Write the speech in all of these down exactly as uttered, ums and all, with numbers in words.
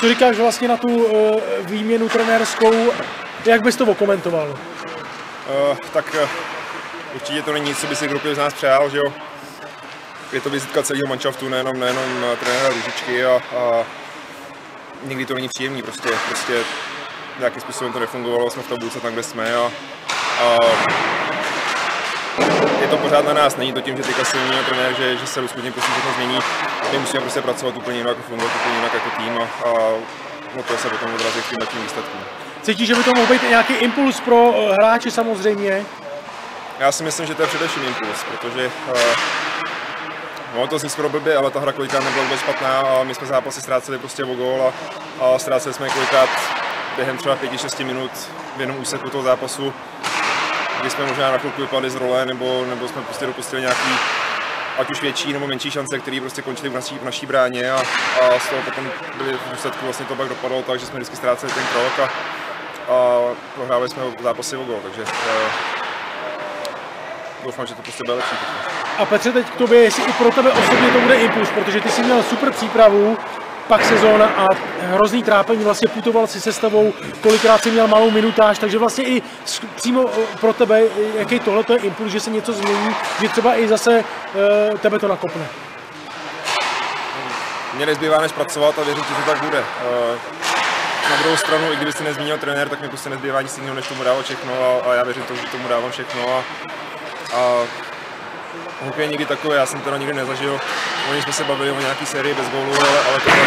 Co říkáš vlastně na tu výměnu trenérskou, jak bys to okomentoval? Uh, tak uh, určitě to není nic, co by si kdokoliv z nás přál, že jo? Je to vizitka celého manšaftu, nejenom, nejenom trenéra Růžičky a, a někdy to není příjemný, prostě, prostě nějakým způsobem to nefungovalo, jsme v tabulce tam, kde jsme a, a je to pořád na nás, není to tím, že teďka silný trenér, že, že se rozhodně prostě všechno změní, my musíme prostě pracovat úplně jinak, fungovat úplně jinak jako tým a, a no to se potom odrazí k tím výsledkům. Cítíš, že by to mohl být nějaký impuls pro hráče samozřejmě? Já si myslím, že to je především impuls, protože no, to zní skoro blbě, ale ta hra kolikrát nebyla vůbec špatná a my jsme zápasy ztráceli prostě o gól a, a ztráceli jsme kolikrát během třeba pěti šesti minut v jednom úseku toho zápasu, kdy jsme možná na chvilku vypadli z role nebo, nebo jsme prostě dopustili nějaký ať už větší nebo menší šance, které prostě končily v naší, v naší bráně a, a z toho potom byly v důsledku vlastně to pak dopadlo tak, že jsme vždycky ztráceli ten krok a, a prohrávali jsme zápasy o gól, takže doufám, že to prostě bude lepší. A Petře, teď k tobě, jestli i pro tebe osobně to bude impuls, protože ty jsi měl super přípravu, pak sezóna a hrozný trápení, vlastně putoval si sestavou, kolikrát si měl malou minutáž, takže vlastně i přímo pro tebe, jaký tohle je impuls, že se něco změní, že třeba i zase e, tebe to nakopne. Mně nezbývá než pracovat a věřím, že to tak bude. E, na druhou stranu, i kdyby se nezmínil trenér, tak mi prostě nezbývá nic jiného, než tomu dávat všechno a, a já věřím, že tomu dávám všechno. A, a hokej je nikdy takové, já jsem teda nikdy nezažil. Oni jsme se bavili o nějaký sérii bez gólu, ale, ale to tam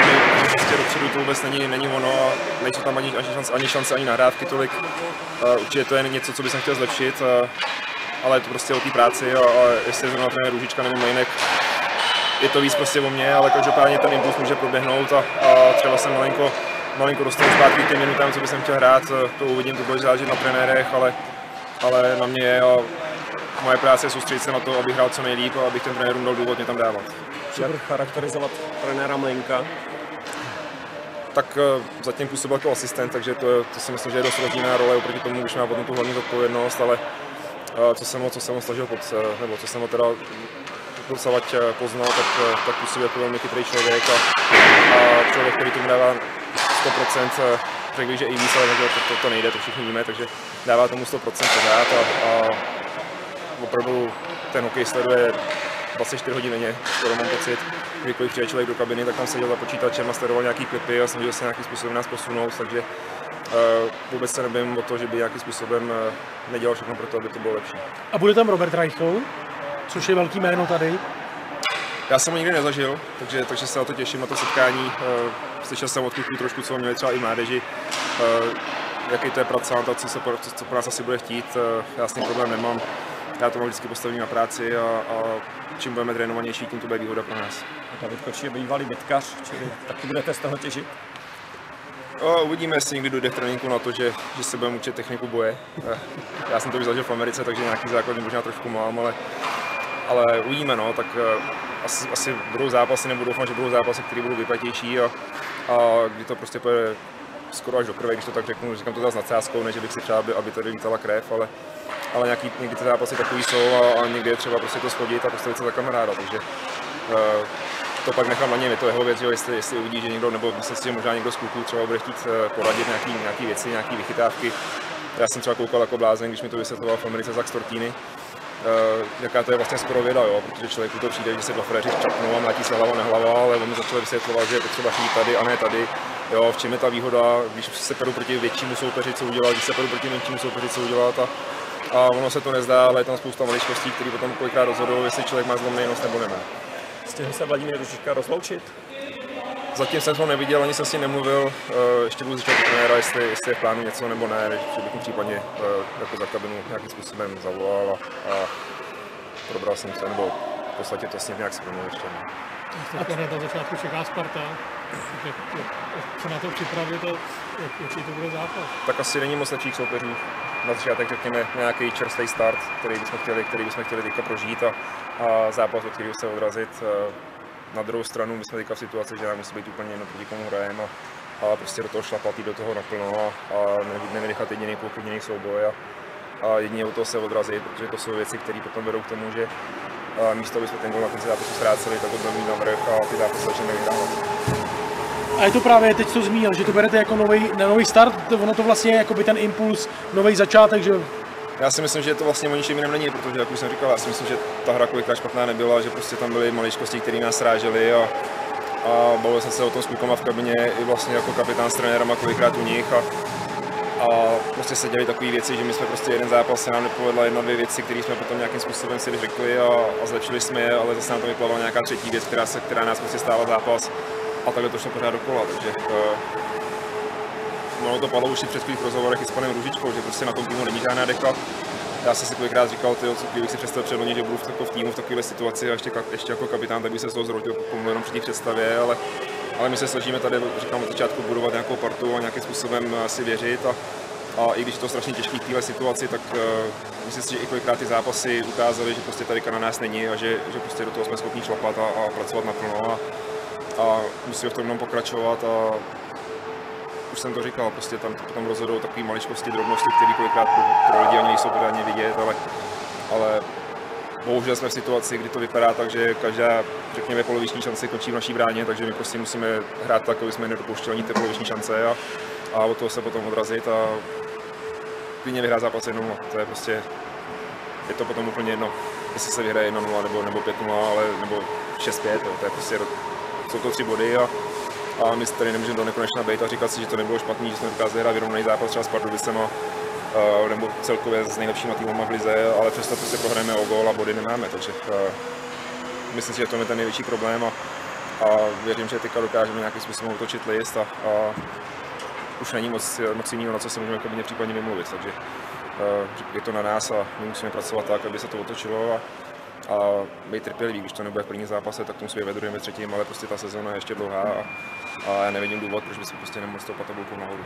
prostě dopředu to vůbec není, není ono a nejsou tam ani, ani, šance, ani šance, ani nahrávky tolik. Uh, určitě to je něco, co bych chtěl zlepšit, uh, ale je to prostě o té práci a, a jestli je zrovna trenér Růžička nebo Mlejnek, je to víc prostě o mně, ale každopádně ten impuls může proběhnout a, a třeba jsem malinko, malinko dostal zpátky k těm minutám, co bych chtěl hrát, to uvidím, to bude záležet na trenérech, ale, ale na mě je. Moje práce je soustředit se na to, abych hrál co nejlíp a abych ten trenérům dal důvod mě tam dávat. Jak charakterizovat trenéra Mlejnka? Tak zatím působil jako asistent, takže to, to si myslím, že je dost rozdílná role, oproti tomu už má potom tu hlavní odpovědnost, ale co jsem ho, co jsem ho snažil pod, nebo co jsem ho teda docavať poznal, tak, tak působil jako velmi chytrý člověk a, a člověk, který tomu dává sto procent, řekl bych, že i víc, ale to, to, to nejde, to všichni víme, takže dává tomu sto procent pořád a, a opravdu ten hokej sleduje dvacet čtyři hodin denně, skoro mám pocit. Kdykoliv přijde člověk do kabiny, tak tam seděl za počítačem a sledoval nějaký klipy a snažil se nějakým způsobem nás posunout, takže uh, vůbec se nebojím o to, že by nějakým způsobem uh, nedělal všechno pro to, aby to bylo lepší. A bude tam Robert Reichel, což je velký jméno tady? Já jsem ho nikdy nezažil, takže, takže se na to těším, na to setkání. Uh, slyšel jsem od kluků trošku, co měli třeba i mládeži. Uh, jaký to je pracant a co, se, co, co pro nás asi bude chtít, uh, já s tím problém nemám. Já to mám vždycky postavení na práci a, a čím budeme trénovanější, tím to bude výhoda pro nás. David Kočí je bývalý bitkař, čili taky budete z toho těžit? O, uvidíme, jestli někdy dojde v tréninku na to, že, že se budeme učit techniku boje. Já jsem to už zažil v Americe, takže nějaký základní možná trošku mám, ale, ale uvidíme, no, tak asi, asi budou zápasy, nebo doufám, že budou zápasy, které budou vypatější a, a kdy to prostě půjde skoro až do krve, když to tak řeknu, říkám to zase nad sázkou, než bych si přál, aby, aby tady vítala krev, ale, ale nějaký, někdy ty zápasy takový jsou a, a někdy je třeba prostě to shodit a postavit se za kamaráda, takže uh, to pak nechám na něm, je to jeho věc, jo, jestli, jestli uvidí, že někdo, nebo myslím si, že možná někdo z kluků třeba bude chtít poradit nějaký, nějaký věci, nějaký vychytávky. Já jsem třeba koukal jako blázen, když mi to vysvětloval v Americe Zach Stortini, Uh, jaká to je vlastně skoro věda, jo? Protože člověku to přijde, že se dva fréři přepnou a mlátí se hlava na hlava, ale oni začali vysvětlovat, že je potřeba šít tady a ne tady. Jo, v čem je ta výhoda, když se peru proti většímu soupeři, co udělat, když se peru proti menšímu soupeři, co udělat. A, a ono se to nezdá, ale je tam spousta maličkostí, které potom kolikrát rozhodují, jestli člověk má zlomný nos nebo nemá. Stihl se Vladimír Růžička rozloučit? Zatím jsem to neviděl, ani jsem s ním nemluvil. Uh, ještě budu zjišťovat trenéra, jestli, jestli je v plánu něco nebo ne, že bych mu případně uh, jako za kabinu nějakým způsobem zavolal a, a probral jsem se, nebo v podstatě to s ním nějak splnil ještě. A to na začátku čeká Sparta, co na to připravit a určitě to bude zápas. Tak asi není moc lepších soupeřů. Na začátek řekněme nějaký čerstvý start, který bychom chtěli, který bychom chtěli teďka prožít a, a zápas, od kterého se odrazit. Uh, Na druhou stranu, my jsme teďka v situaci, že nám musí být úplně jedno, proti komu hrajeme, a, a prostě do toho šlapatý, do toho naplno a, a nevynechat jediný kluk, jediný souboj a, a jedině od toho se odrazit, protože to jsou věci, které potom vedou k tomu, že místo, aby jsme ten gól na konci zápasu ztráceli, tak to budeme mít navrch a ty zápasy začneme vyhrávat. A je to právě, teď to zmínil, že to berete jako nový start, ono to vlastně je jako by ten impuls, nový začátek, že? Já si myslím, že to vlastně o ničem jiném není, protože jak už jsem říkal, já si myslím, že ta hra kolikrát špatná nebyla, že prostě tam byly maličkosti, které nás rážely a, a bavil jsem se o tom s klukama v kabině i vlastně jako kapitán s trenérama kolikrát u nich a, a prostě se děli takové věci, že my jsme prostě jeden zápas se nám nepovedla jedna, dvě věci, které jsme potom nějakým způsobem si vyřekli a, a zlepšili jsme je, ale zase nám to vyplavala nějaká třetí věc, která, se, která nás prostě stála zápas. A takhle to šlo pořád dokola, takže uh, ono to padlo už i před chvílích rozhovorech i s panem Růžičkou, že prostě na tom týmu není žádná deka. Já jsem si kolikrát říkal, tyjo, co kdybych si přestal předlonit, že budu v, tako, v týmu v takové situaci a ještě, ještě jako kapitán, tak bych se z toho zhroutil jenom při těch představě, ale, ale my se snažíme tady, říkám, od začátku budovat nějakou partu a nějakým způsobem si věřit a, a i když je to strašně těžké v téhle situaci, tak uh, myslím si, že i kolikrát ty zápasy ukázaly, že prostě tady na nás není a že, že prostě do toho jsme schopni šlapat a, a pracovat naplno. A, a musíme v tom jenom pokračovat a už jsem to říkal, prostě tam potom rozhodou takové maličkosti, drobnosti, které kolikrát pro lidi ani nejsou pořádně vidět, ale, ale bohužel jsme v situaci, kdy to vypadá tak, že každá, řekněme, poloviční šance končí v naší bráně, takže my prostě musíme hrát tak, aby jsme nedopouštěli ani ty poloviční šance a, a od toho se potom odrazit a klidně vyhrát zápas jednou, to je prostě, je to potom úplně jedno, jestli se vyhraje jedna nula nebo, nebo pět nula, ale, nebo šest pět, to je prostě jsou to tři body a, a my tady nemůžeme do nekonečna být a říkat si, že to nebylo špatný, že jsme dokázali hrát vyrovnaný zápas třeba s Pardubicema nebo celkově s nejlepšíma týmama v lize, ale přesto prostě prohráme o gól a body nemáme, takže a, myslím si, že to je ten největší problém a, a věřím, že teďka dokážeme nějakým způsobem otočit list a, a už není moc, moc jiného, na co se můžeme jako případně vymluvit, takže a, je to na nás a my musíme pracovat tak, aby se to otočilo a, a být trpělivý, když to nebude v prvním zápase, tak tomu musí být ve druhém, ve třetím, ale prostě ta sezóna je ještě dlouhá a, a já nevidím důvod, proč bychom prostě nemohli stoupat tabulkou nahoru.